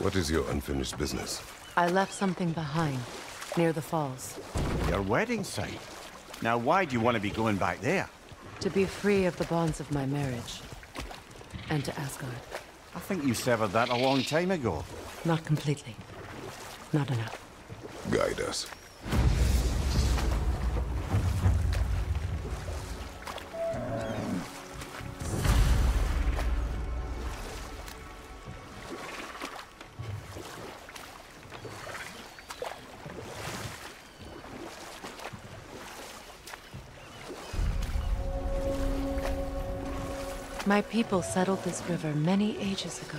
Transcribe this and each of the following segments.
What is your unfinished business? I left something behind, near the falls. Your wedding site? Now why do you want to be going back there? To be free of the bonds of my marriage. And to Asgard. I think you severed that a long time ago. Not completely. Not enough. Guide us. My people settled this river many ages ago.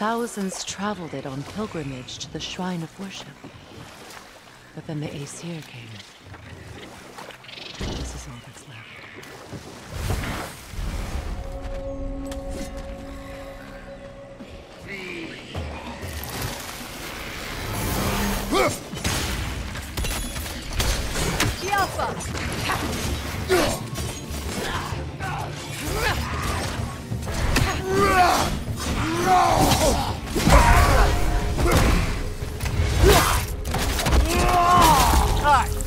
Thousands traveled it on pilgrimage to the shrine of worship. But then the Aesir came. This is all that's left.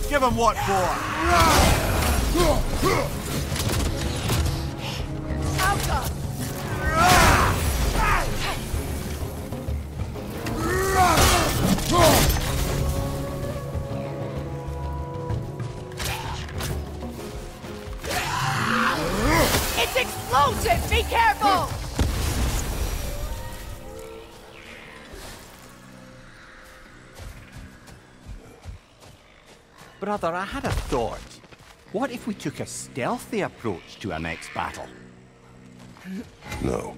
Give him what for? It's exploded! Be careful! Brother, I had a thought. What if we took a stealthy approach to our next battle? No.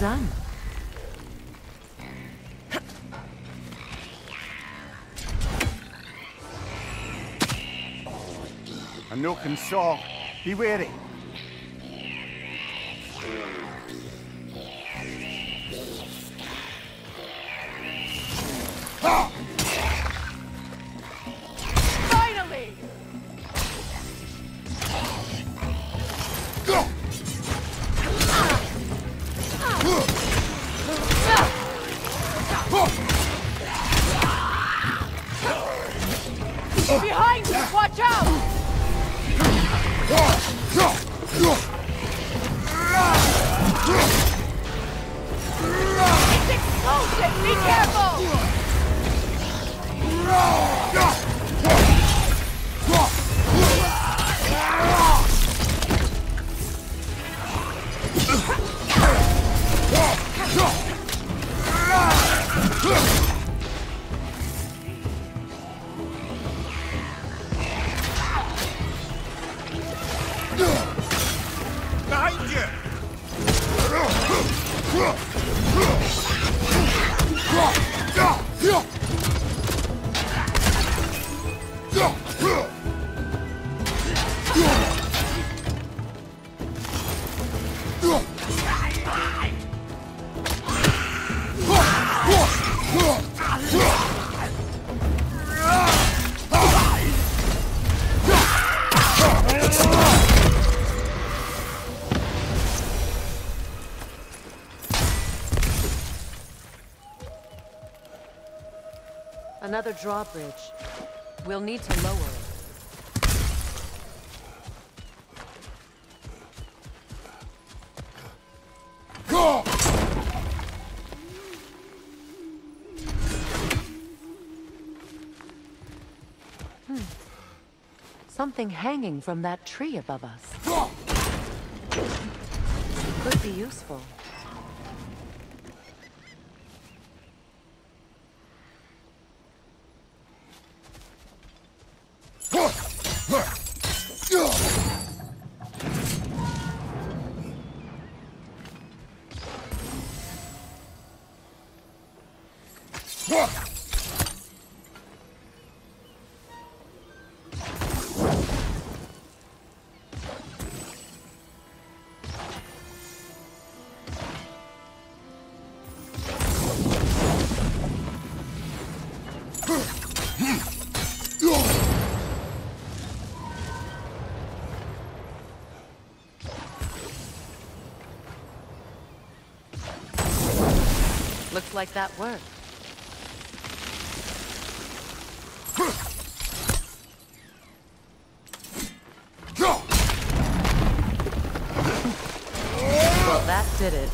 Done. A nook and saw. Be wary. Behind you! Watch out! It's exploded! Be careful! Behind you! Another drawbridge. We'll need to lower it. Something hanging from that tree above us. Could be useful. Looks like that worked. Well, that did it.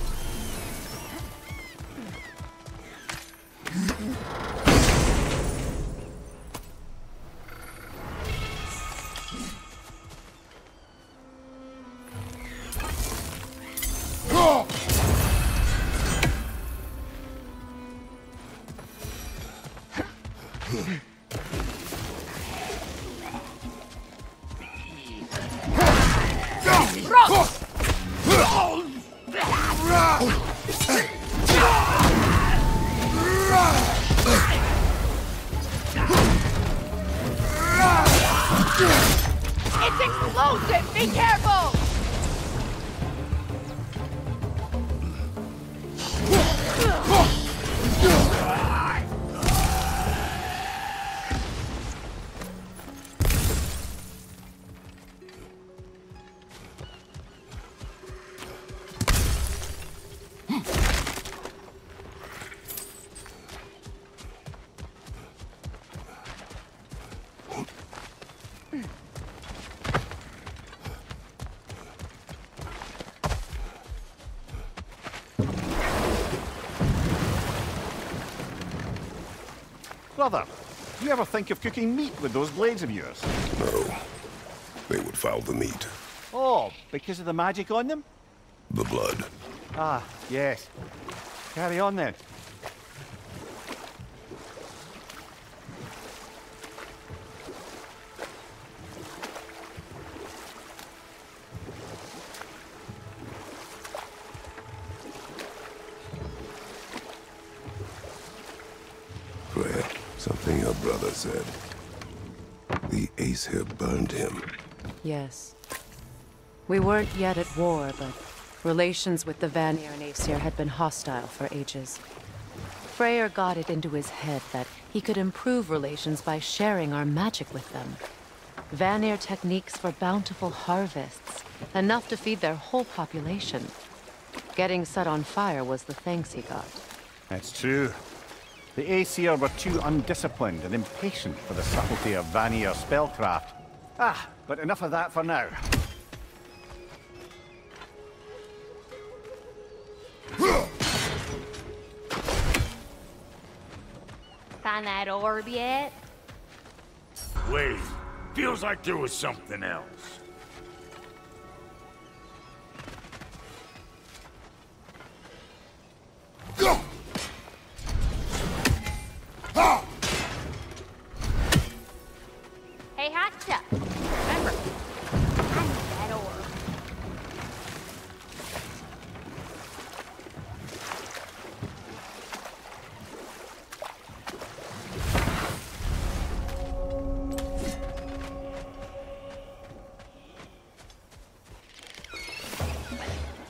Brother, do you ever think of cooking meat with those blades of yours? No. They would foul the meat. Oh, because of the magic on them? The blood. Ah, yes. Carry on then. Something your brother said. The Aesir burned him. Yes. We weren't yet at war, but relations with the Vanir and Aesir had been hostile for ages. Freyr got it into his head that he could improve relations by sharing our magic with them. Vanir techniques for bountiful harvests, enough to feed their whole population. Getting set on fire was the thanks he got. That's true. The Aesir were too undisciplined and impatient for the subtlety of Vanir spellcraft. Ah, but enough of that for now. Find that orb yet? Wait, feels like there was something else.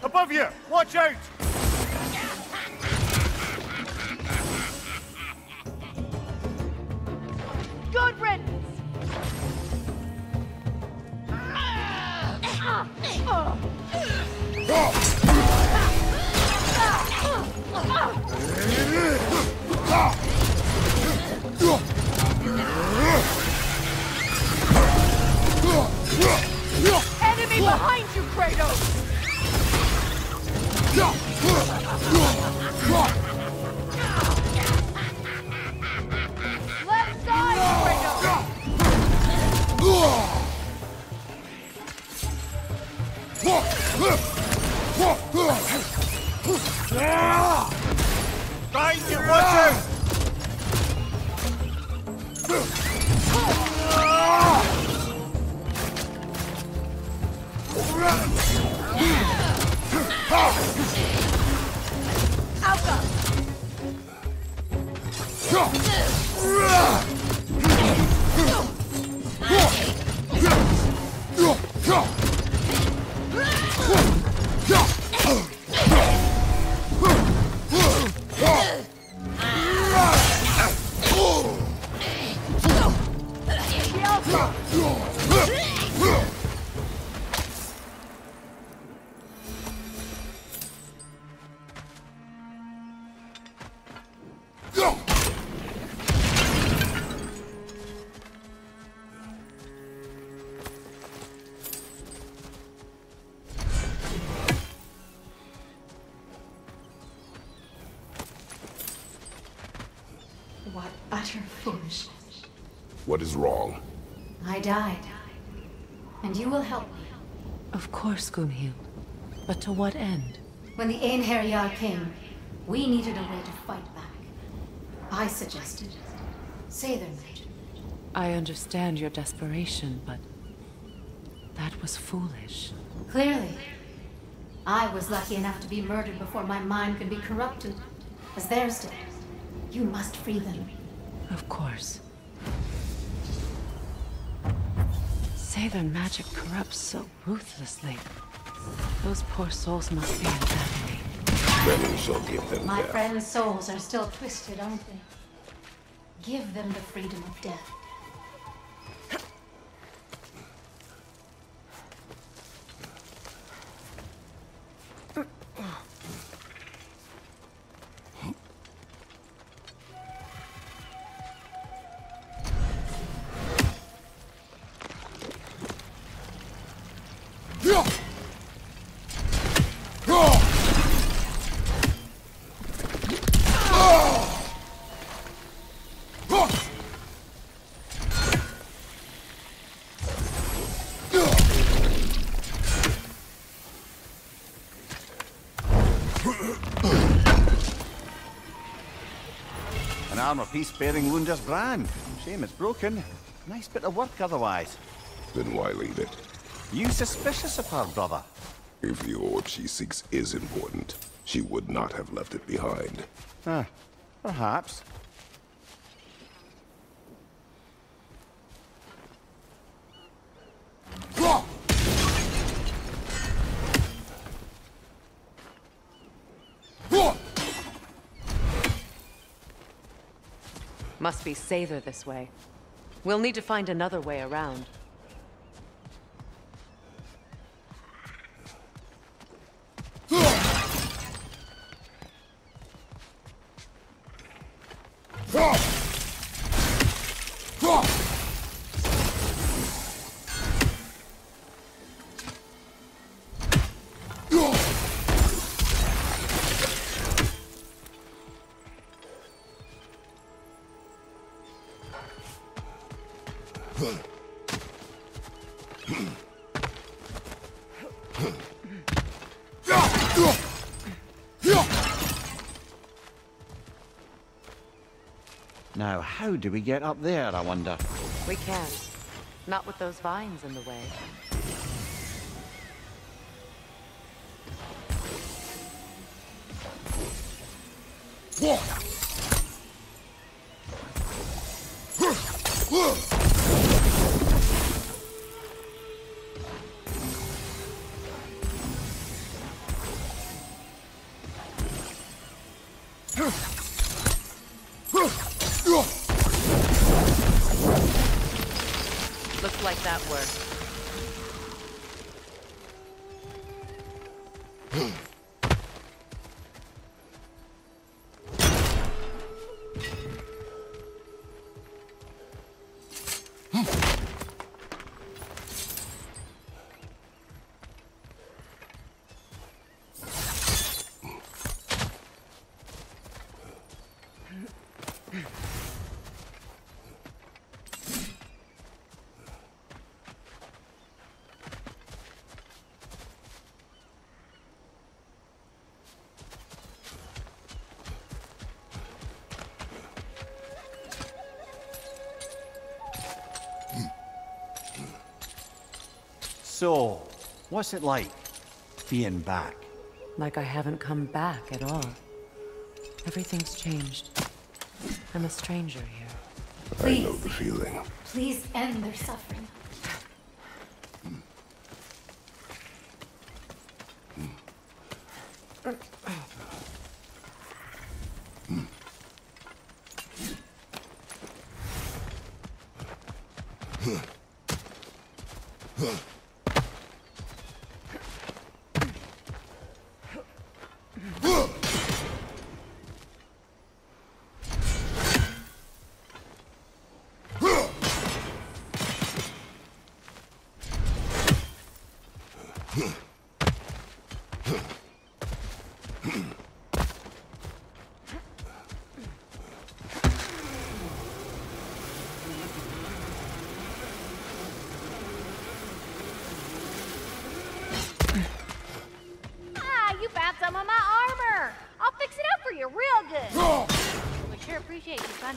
Above you! Watch out! Good riddance! Enemy behind you, Kratos! Left side, Right, you watch out! Out! What utter foolishness. What is wrong? I died. And you will help me. Of course, Gunhild. But to what end? When the Einherjar came, we needed a way to fight back. I suggested. Say their name. I understand your desperation, but that was foolish. Clearly. I was lucky enough to be murdered before my mind could be corrupted, as theirs did. You must free them. Of course. Aesir magic corrupts so ruthlessly. Those poor souls must be in agony. Then we shall give them death. My friends' souls are still twisted, aren't they? Give them the freedom of death. An armor piece-bearing wound just grand. Shame it's broken. Nice bit of work otherwise. Then why leave it? You suspicious of her, brother? If the orb she seeks is important, she would not have left it behind. Ah, perhaps. Must be Aesir this way. We'll need to find another way around. Now, how do we get up there, I wonder? We can't. Not with those vines in the way. Yeah. So, what's it like, being back? Like I haven't come back at all. Everything's changed. I'm a stranger here. Please, I know the feeling. Please end their suffering.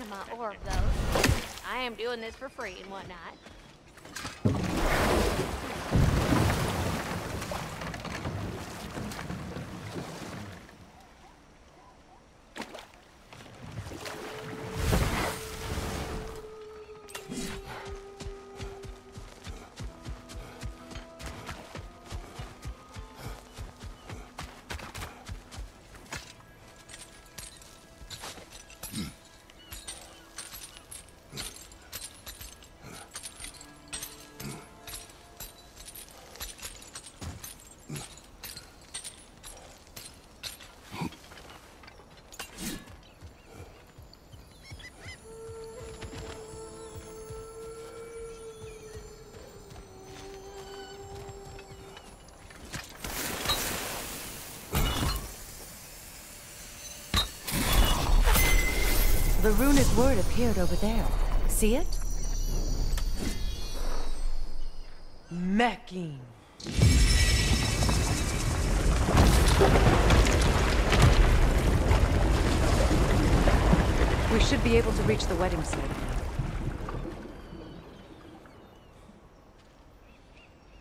My orb, though. I am doing this for free and whatnot. The runic word appeared over there. See it? Mecking. We should be able to reach the wedding site.